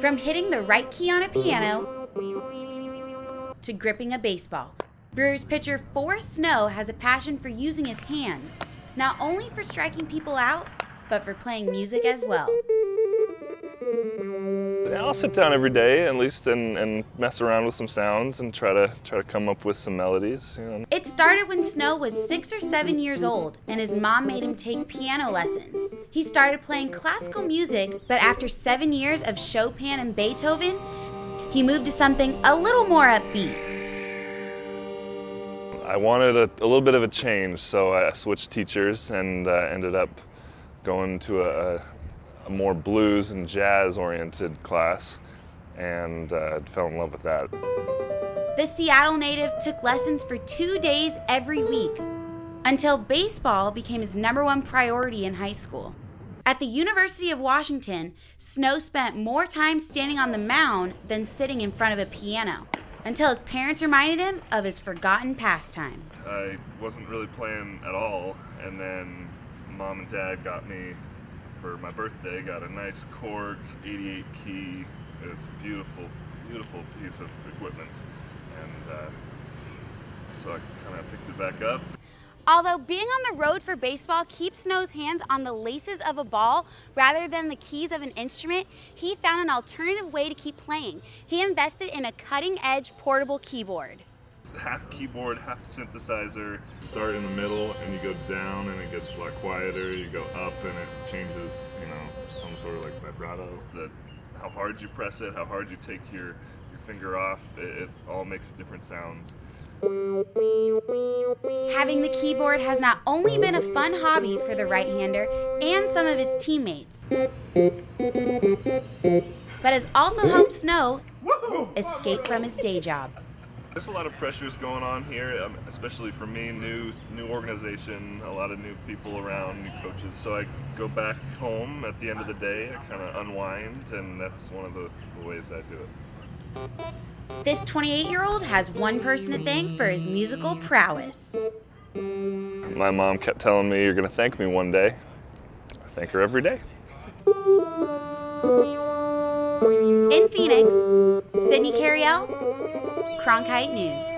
From hitting the right key on a piano to gripping a baseball, Brewers pitcher Forrest Snow has a passion for using his hands, not only for striking people out, but for playing music as well. I'll sit down every day, at least, and mess around with some sounds and try to come up with some melodies. You know. It started when Snow was 6 or 7 years old, and his mom made him take piano lessons. He started playing classical music, but after 7 years of Chopin and Beethoven, he moved to something a little more upbeat. I wanted a little bit of a change, so I switched teachers and ended up going to a more blues and jazz-oriented class, and fell in love with that. The Seattle native took lessons for 2 days every week, until baseball became his #1 priority in high school. At the University of Washington, Snow spent more time standing on the mound than sitting in front of a piano, until his parents reminded him of his forgotten pastime. I wasn't really playing at all, and then Mom and Dad got me, for my birthday, got a nice Korg 88 key. It's a beautiful, beautiful piece of equipment, and so I kind of picked it back up. Although being on the road for baseball keeps Snow's hands on the laces of a ball rather than the keys of an instrument, he found an alternative way to keep playing. He invested in a cutting-edge portable keyboard. It's half keyboard, half synthesizer. Start in the middle and you go down and it gets a lot quieter. You go up and it changes, you know, some sort of like vibrato. How hard you press it, how hard you take your finger off, it all makes different sounds. Having the keyboard has not only been a fun hobby for the right-hander and some of his teammates, but has also helped Snow escape from his day job. There's a lot of pressures going on here, especially for me, new organization, a lot of new people around, new coaches. So I go back home at the end of the day, I kind of unwind, and that's one of the ways I do it. This 28-year-old has one person to thank for his musical prowess. My mom kept telling me, "You're going to thank me one day." I thank her every day. In Phoenix, Sydney Cariel, Cronkite News.